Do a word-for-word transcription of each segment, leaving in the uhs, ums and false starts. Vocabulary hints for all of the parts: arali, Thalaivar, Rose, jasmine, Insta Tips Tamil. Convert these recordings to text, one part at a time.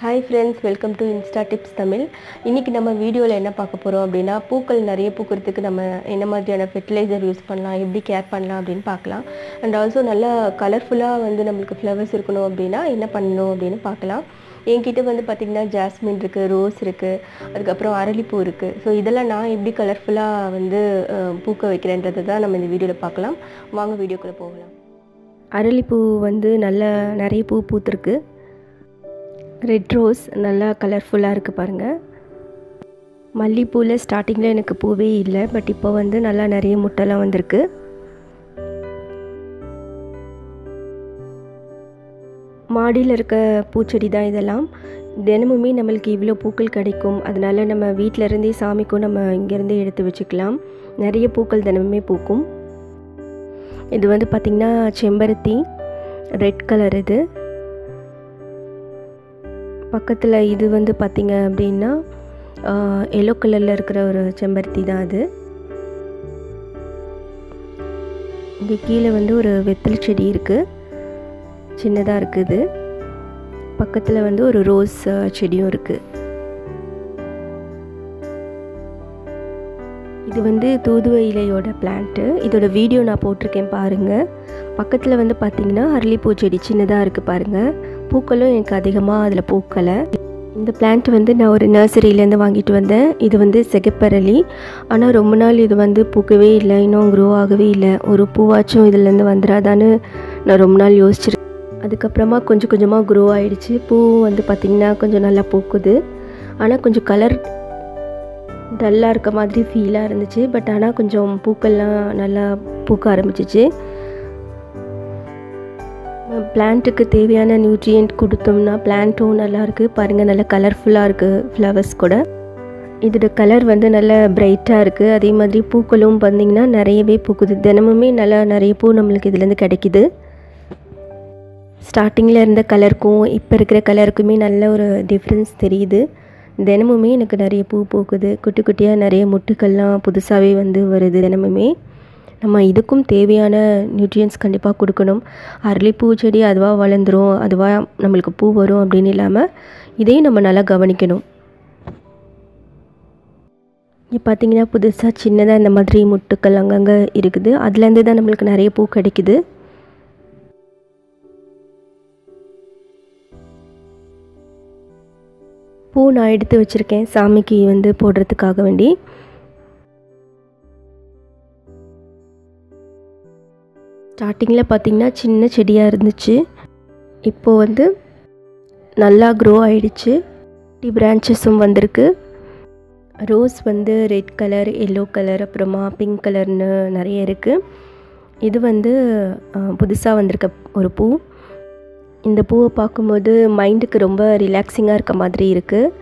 Hi friends, welcome to Insta Tips Tamil. இன்னைக்கு நம்ம வீடியோல என்ன பார்க்க போறோம் அப்படினா பூக்கள் நிறைய பூக்கிறதுக்கு நம்ம என்ன மாதிரியான fertilizer யூஸ் பண்ணலாம், எப்படி கேர் பண்ணலாம் அப்படினு பார்க்கலாம். And also நல்ல கலர்ஃபுல்லா வந்து நமக்கு flowers இருக்கணும் அப்படினா என்ன பண்ணணும் அப்படினு பார்க்கலாம். என்கிட்ட வந்து பாத்தீங்கன்னா ஜாஸ்மின் இருக்கு, ரோஸ் இருக்கு, அதுக்கு அப்புறம் அரளிப்பூ இருக்கு. சோ இதெல்லாம் நான் எப்படி கலர்ஃபுல்லா வந்து பூக்க வைக்கிறேன்றதை தான் நம்ம இந்த வீடியோல பார்க்கலாம். வாங்க வீடியோக்குள்ள போகலாம். அரளிப்பூ வந்து நல்ல நிறைய பூ பூத்திருக்கு. ரெட் ரோஸ் நல்லா கலர்ஃபுல்லாக இருக்குது பாருங்கள். மல்லிப்பூவில் ஸ்டார்டிங்கில் எனக்கு பூவே இல்லை, பட் இப்போ வந்து நல்லா நிறைய முட்டெல்லாம் வந்திருக்கு. மாடியில் இருக்க பூச்செடி தான் இதெல்லாம். தினமுமே நம்மளுக்கு இவ்வளோ பூக்கள் கிடைக்கும், அதனால் நம்ம வீட்டிலருந்தே சாமிக்கும் நம்ம இங்கேருந்தே எடுத்து வச்சுக்கலாம். நிறைய பூக்கள் தினமுமே பூக்கும். இது வந்து பார்த்திங்கன்னா செம்பருத்தி, ரெட் கலர். இது பக்கத்தில் இது வந்து பார்த்திங்க அப்படின்னா எல்லோ கலரில் இருக்கிற ஒரு செம்பருத்தி தான் அது. இங்கே கீழே வந்து ஒரு வெத்தலை செடி இருக்குது, சின்னதாக இருக்குது. பக்கத்தில் வந்து ஒரு ரோஸ் செடியும் இருக்குது. இது வந்து தூதுவ இலையோட பிளான்ட்டு. இதோட வீடியோ நான் போட்டிருக்கேன் பாருங்கள். பக்கத்தில் வந்து பார்த்திங்கன்னா அரளிப்பூ செடி சின்னதாக இருக்குது பாருங்கள். பூக்களும் எனக்கு அதிகமாக அதில் பூக்களை. இந்த பிளான்ட் வந்து நான் ஒரு நர்சரியிலேருந்து வாங்கிட்டு வந்தேன். இது வந்து செகப்பரளி. ஆனால் ரொம்ப நாள் இது வந்து பூக்கவே இல்லை, இன்னும் க்ரோ ஆகவே இல்லை. ஒரு பூவாச்சும் இதுலேருந்து வந்துடாதான்னு நான் ரொம்ப நாள் யோசிச்சிருக்கேன். அதுக்கப்புறமா கொஞ்சம் கொஞ்சமாக க்ரோ ஆகிடுச்சு. பூவும் வந்து பார்த்திங்கன்னா கொஞ்சம் நல்லா பூக்குது. ஆனால் கொஞ்சம் கலர் டல்லாக இருக்க மாதிரி ஃபீலாக இருந்துச்சு. பட் ஆனால் கொஞ்சம் பூக்கள்லாம் நல்லா பூக்க ஆரம்பிச்சிச்சு. பிளான்ட்டுக்கு தேவையான நியூட்ரியன்ட் கொடுத்தோம்னா பிளான்ட்டும் நல்லாயிருக்கு பாருங்கள். நல்லா கலர்ஃபுல்லாக இருக்குது ஃப்ளவர்ஸ் கூட. இதோட கலர் வந்து நல்லா பிரைட்டாக இருக்குது. அதே மாதிரி பூக்களும் பார்த்திங்கன்னா நிறையவே பூக்குது. தினமுமே நல்லா நிறைய பூ நம்மளுக்கு இதுலேருந்து கிடைக்கிது. ஸ்டார்டிங்கில் இருந்த கலருக்கும் இப்போ இருக்கிற கலருக்குமே நல்ல ஒரு டிஃப்ரென்ஸ் தெரியுது. தினமுமே எனக்கு நிறைய பூ பூக்குது. குட்டி குட்டியாக நிறைய முட்டுக்கள்லாம் புதுசாகவே வந்து வருது. தினமுமே நம்ம இதுக்கும் தேவையான நியூட்ரியன்ஸ் கண்டிப்பாக கொடுக்கணும். அரளிப்பூ செடி அதுவாக வளர்ந்துரும், அதுவாக நம்மளுக்கு பூ வரும் அப்படின்னு இல்லாமல் இதையும் நம்ம நல்லா கவனிக்கணும். இங்கே பார்த்திங்கன்னா புதுசாக சின்னதாக இந்த மாதிரி முட்டுக்கள் அங்கங்கே இருக்குது. அதுலேருந்து தான் நம்மளுக்கு நிறைய பூ கிடைக்குது. பூ நான் எடுத்து வச்சுருக்கேன் சாமிக்கு வந்து போடுறதுக்காக வேண்டி. ஸ்டார்டிங்கில் பார்த்திங்கன்னா சின்ன செடியாக இருந்துச்சு, இப்போது வந்து நல்லா க்ரோ ஆகிடுச்சு. டி பிரான்ச்சஸும் வந்திருக்கு. ரோஸ் வந்து ரெட் கலர், எல்லோ கலர், அப்புறமா பிங்க் கலர்னு நிறைய இருக்குது. இது வந்து புதுசாக வந்திருக்க ஒரு பூ. இந்த பூவை பார்க்கும்போது மைண்டுக்கு ரொம்ப ரிலாக்ஸிங்காக இருக்க மாதிரி இருக்குது.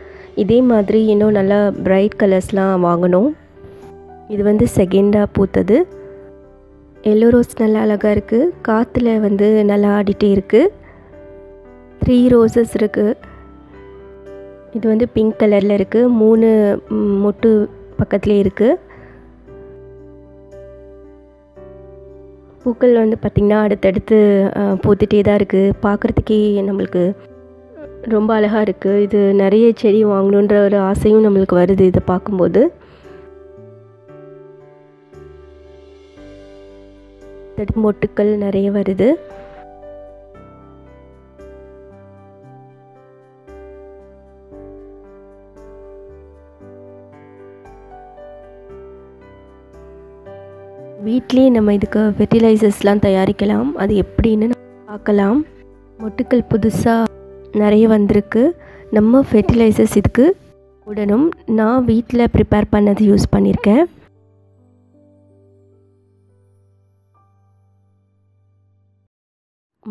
இதே மாதிரி இன்னும் நல்லா பிரைட் கலர்ஸ்லாம் வாங்கணும். இது வந்து செகண்டாக பூத்தது. எல்லோ ரோஸ் நல்லா அழகாக இருக்குது. காற்றுல வந்து நல்லா ஆடிட்டே இருக்குது. த்ரீ ரோஸஸ் இருக்குது. இது வந்து பிங்க் கலரில் இருக்குது. மூணு மொட்டு பக்கத்துலேயே இருக்குது. பூக்கள் வந்து பார்த்திங்கன்னா அடுத்தடுத்து பூத்துட்டே தான் இருக்குது. பார்க்குறதுக்கே நம்மளுக்கு ரொம்ப அழகாக இருக்குது. இது நிறைய செடி வாங்கணுன்ற ஒரு ஆசையும் நம்மளுக்கு வருது இதை பார்க்கும்போது. மொட்டுக்கள் நிறைய வருது. வீட்லேயே நம்ம இதுக்கு ஃபெர்டிலைசர்ஸ்லாம் தயாரிக்கலாம். அது எப்படின்னு பார்க்கலாம். மொட்டுக்கள் புதுசாக நிறைய வந்திருக்கு. நம்ம ஃபெர்டிலைசர்ஸ் இதுக்கு உடனும் நான் வீட்டில் ப்ரிப்பேர் பண்ணது யூஸ் பண்ணியிருக்கேன்.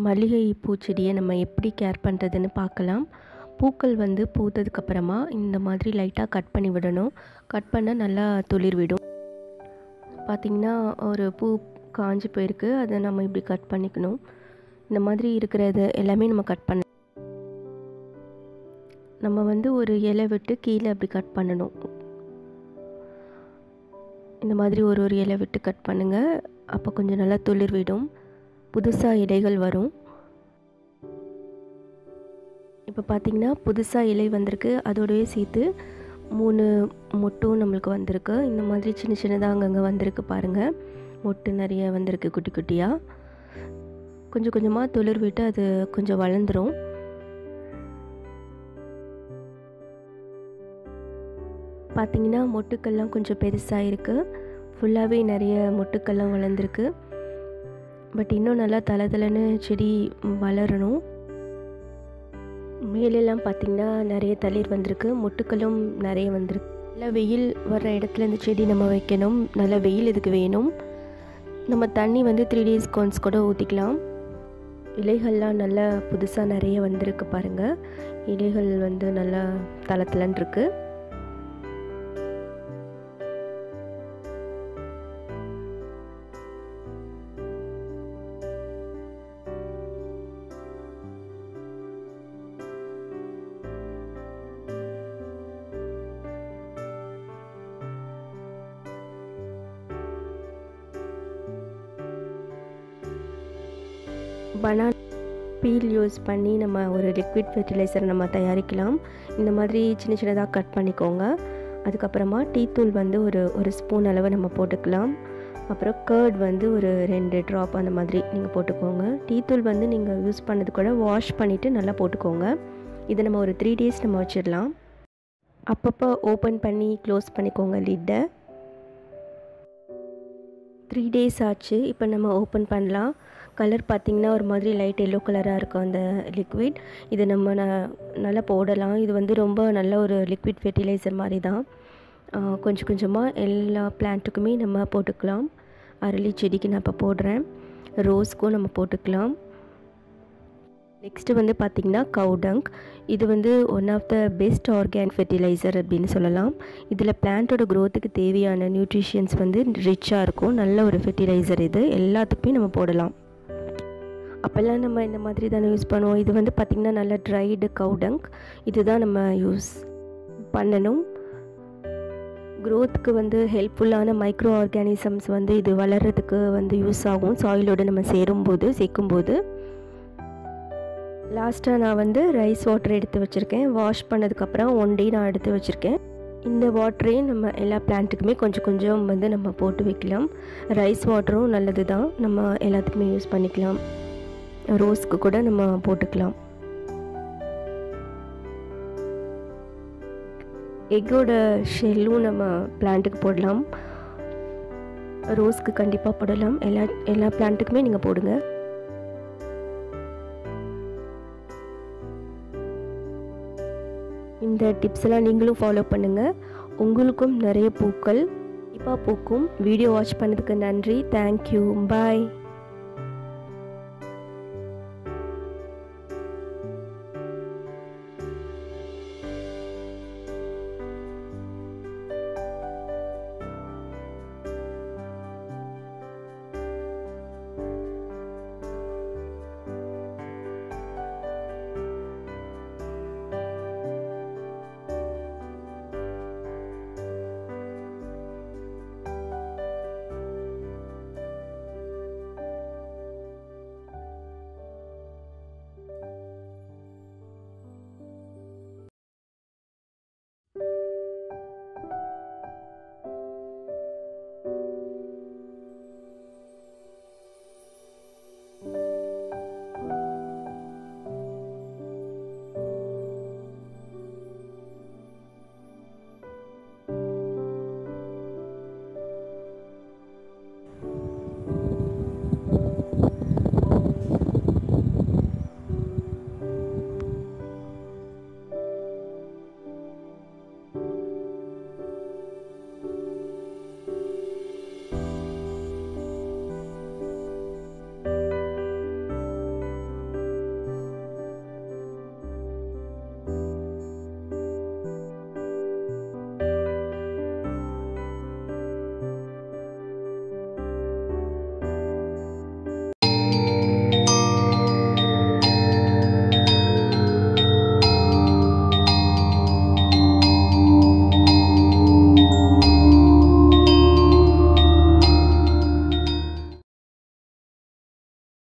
மல்லிகை பூச்செடியை நம்ம எப்படி கேர் பண்ணுறதுன்னு பார்க்கலாம். பூக்கள் வந்து பூத்ததுக்கப்புறமா இந்த மாதிரி லைட்டாக கட் பண்ணி விடணும். கட் பண்ணால் நல்லா துளிர் விடும். பார்த்திங்கன்னா ஒரு பூ காஞ்சி போயிருக்கு, அதை நம்ம இப்படி கட் பண்ணிக்கணும். இந்த மாதிரி இருக்கிறது எல்லாமே நம்ம கட் பண்ண நம்ம வந்து ஒரு இலை விட்டு கீழே அப்படி கட் பண்ணணும். இந்த மாதிரி ஒரு ஒரு இலை விட்டு கட் பண்ணுங்கள். அப்போ கொஞ்சம் நல்லா துளிர் விடும், புதுசாக இலைகள் வரும். இப்போ பார்த்தீங்கன்னா புதுசாக இலை வந்திருக்கு, அதோடவே சேர்த்து மூணு மொட்டும் நம்மளுக்கு வந்திருக்கு. இந்த மாதிரி சின்ன சின்னதாக அங்கங்கே வந்திருக்கு பாருங்கள், மொட்டு நிறைய வந்திருக்கு குட்டி குட்டியாக. கொஞ்சம் கொஞ்சமாக துளிர் விட்டு அது கொஞ்சம் வளர்ந்துடும். பார்த்திங்கன்னா மொட்டுக்கள்லாம் கொஞ்சம் பெருசாக இருக்குது, ஃபுல்லாகவே நிறைய மொட்டுக்கள்லாம் வளர்ந்துருக்கு. பட் இன்னும் நல்லா தலை தலைன்னு செடி வளரணும். மேலெல்லாம் பார்த்திங்கன்னா நிறைய தளிர் வந்திருக்கு, மொட்டுக்களும் நிறைய வந்திருக்கு. நல்லா வெயில் வர்ற இடத்துல இந்த செடி நம்ம வைக்கணும், நல்லா வெயில் இதுக்கு வேணும். நம்ம தண்ணி வந்து த்ரீ டேஸ் ஒன்ஸ் கூட ஊற்றிக்கலாம். இலைகள்லாம் நல்லா புதுசாக நிறைய வந்திருக்கு பாருங்கள், இலைகள் வந்து நல்லா தலை தலைன்னு இருக்குது. பனானா பீல் யூஸ் பண்ணி நம்ம ஒரு லிக்விட் ஃபெர்டிலைசர் நம்ம தயாரிக்கலாம். இந்த மாதிரி சின்ன சின்னதாக கட் பண்ணிக்கோங்க. அதுக்கப்புறமா டீத்தூள் வந்து ஒரு ஒரு ஸ்பூன் அளவு நம்ம போட்டுக்கலாம். அப்புறம் கர்ட் வந்து ஒரு ரெண்டு ட்ராப் அந்த மாதிரி நீங்கள் போட்டுக்கோங்க. டீத்தூள் வந்து நீங்கள் யூஸ் பண்ணது கூட வாஷ் பண்ணிவிட்டு நல்லா போட்டுக்கோங்க. இதை நம்ம ஒரு த்ரீ டேஸ் நம்ம வச்சிடலாம். அப்பப்போ ஓப்பன் பண்ணி க்ளோஸ் பண்ணிக்கோங்க லிட்டை. த்ரீ டேஸ் ஆச்சு, இப்போ நம்ம ஓப்பன் பண்ணலாம். கலர் பார்த்திங்கன்னா ஒரு மாதிரி லைட் எல்லோ கலராக இருக்கும் அந்த லிக்விட். இது நம்ம ந நல்லா போடலாம். இது வந்து ரொம்ப நல்ல ஒரு லிக்விட் ஃபெர்டிலைசர் மாதிரி தான். கொஞ்சம் கொஞ்சமாக எல்லா பிளான்ட்டுக்குமே நம்ம போட்டுக்கலாம். அரளி செடிக்கு நான் இப்போ போடுறேன், ரோஸ்க்கும் நம்ம போட்டுக்கலாம். நெக்ஸ்ட்டு வந்து பார்த்திங்கன்னா கவுடங்க். இது வந்து one of the best organic fertiliser அப்படின்னு சொல்லலாம். இதில் பிளான்ட்டோட க்ரோத்துக்கு தேவையான நியூட்ரிஷியன்ஸ் வந்து ரிச்சாக இருக்கும். நல்ல ஒரு ஃபெர்டிலைசர் இது, எல்லாத்துக்குமே நம்ம போடலாம். அப்போல்லாம் நம்ம இந்த மாதிரி தானே யூஸ் பண்ணுவோம். இது வந்து பார்த்திங்கன்னா நல்லா ட்ரைடு கவுடங்க், இது தான் நம்ம யூஸ் பண்ணணும். க்ரோத்துக்கு வந்து ஹெல்ப்ஃபுல்லான மைக்ரோ ஆர்கானிசம்ஸ் வந்து இது வளர்கிறதுக்கு வந்து யூஸ் ஆகும், சாயிலோடு நம்ம சேரும்போது சேர்க்கும்போது. லாஸ்ட்டாக நான் வந்து ரைஸ் வாட்டர் எடுத்து வச்சுருக்கேன், வாஷ் பண்ணதுக்கப்புறம் ஒன் டே நான் எடுத்து வச்சுருக்கேன். இந்த வாட்டரையும் நம்ம எல்லா பிளான்ட்டுக்குமே கொஞ்சம் கொஞ்சம் வந்து நம்ம போட்டு வைக்கலாம். ரைஸ் வாட்டரும் நல்லது தான், நம்ம எல்லாத்துக்குமே யூஸ் பண்ணிக்கலாம். ரோஸ்க்கு கூட நம்ம போட்டுக்கலாம். எக்கோட ஷெல்லும் நம்ம பிளான்ட்டுக்கு போடலாம், ரோஸ்க்கு கண்டிப்பாக போடலாம். எல்லா எல்லா பிளான்ட்டுக்குமே நீங்கள் போடுங்க. இந்த டிப்ஸ்லாம் நீங்களும் ஃபாலோ பண்ணுங்கள், உங்களுக்கும் நிறைய பூக்கள் இப்போ பூக்கும். வீடியோ வாட்ச் பண்ணதுக்கு நன்றி. தேங்க்யூ, பாய்.